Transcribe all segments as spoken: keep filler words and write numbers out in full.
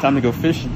Time to go fishing.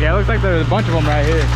Yeah, it looks like there's a bunch of them right here.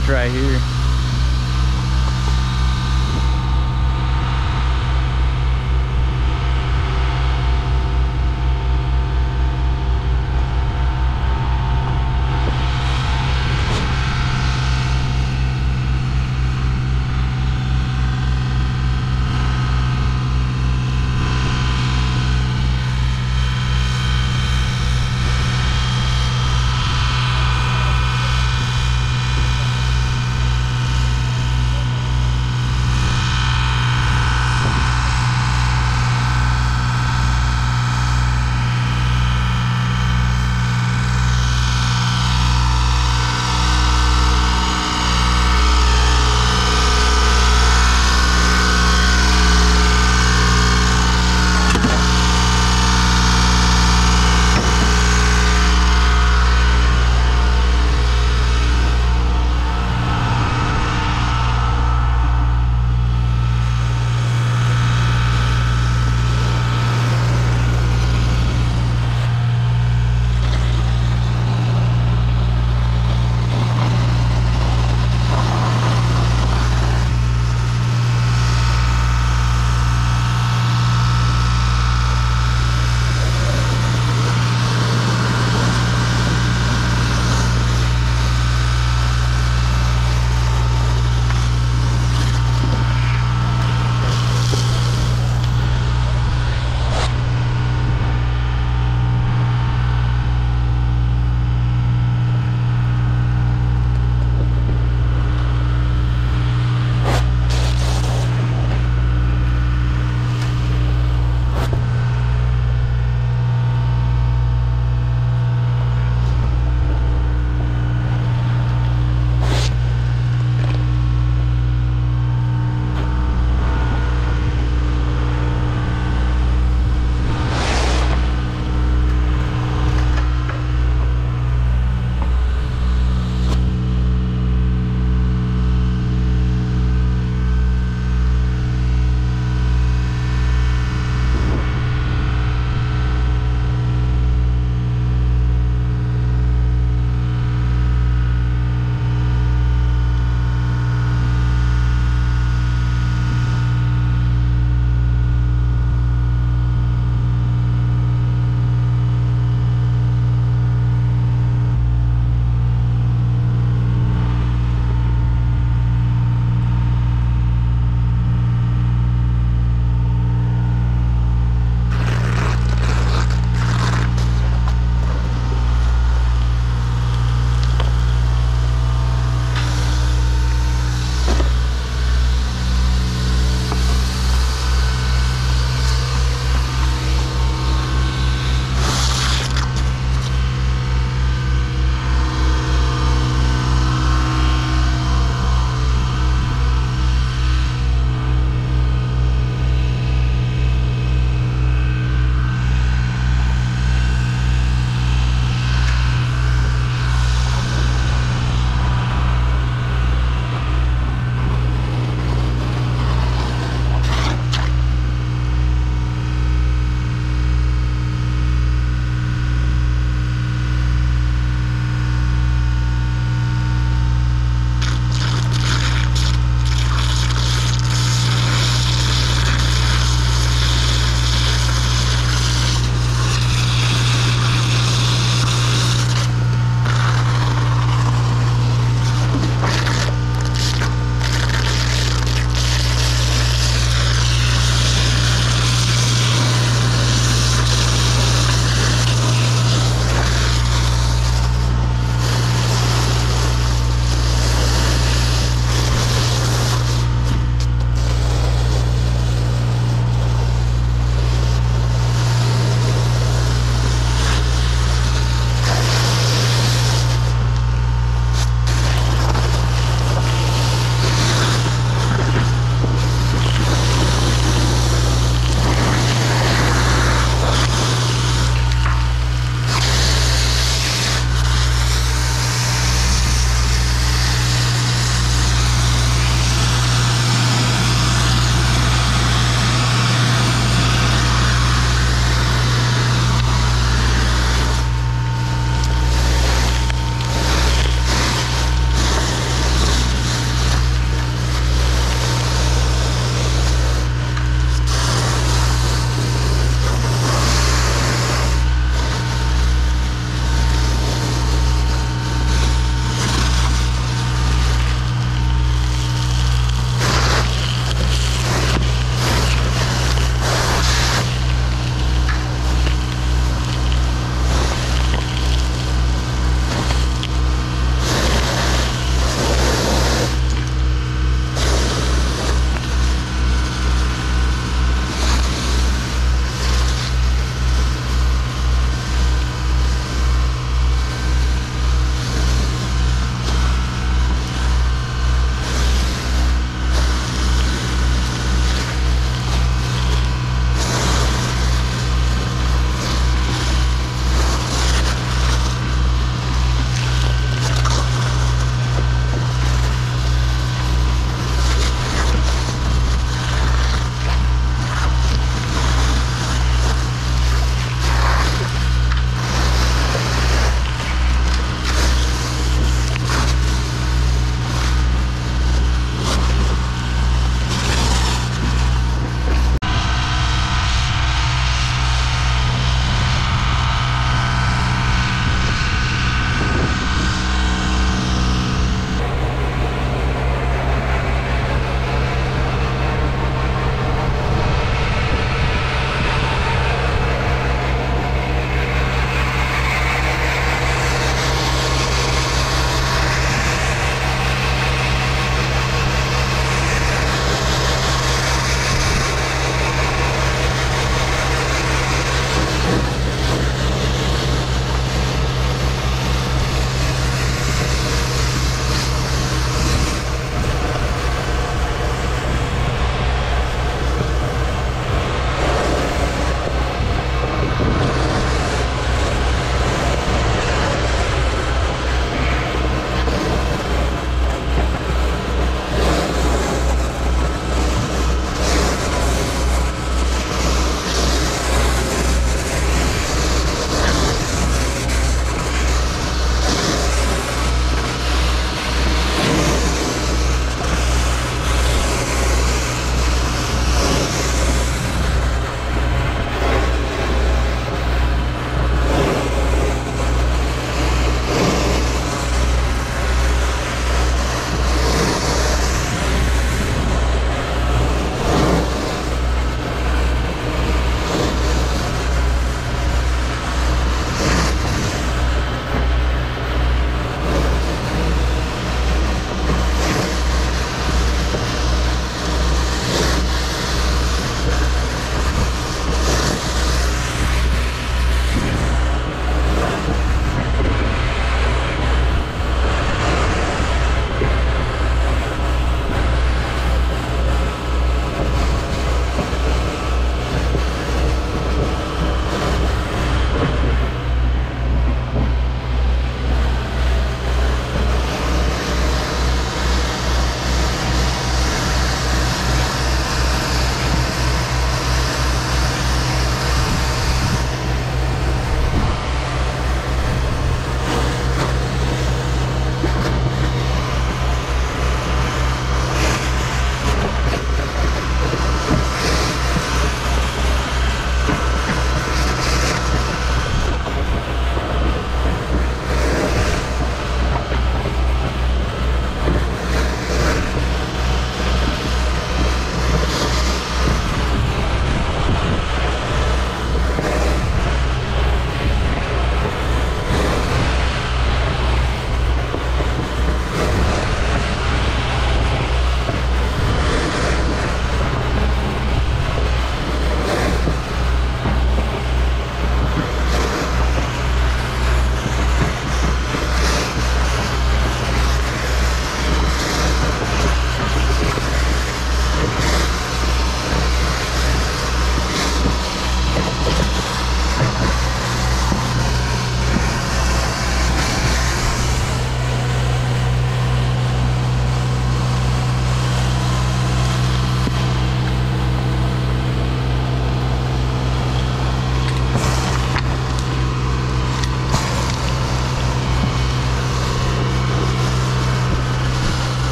bunch right here.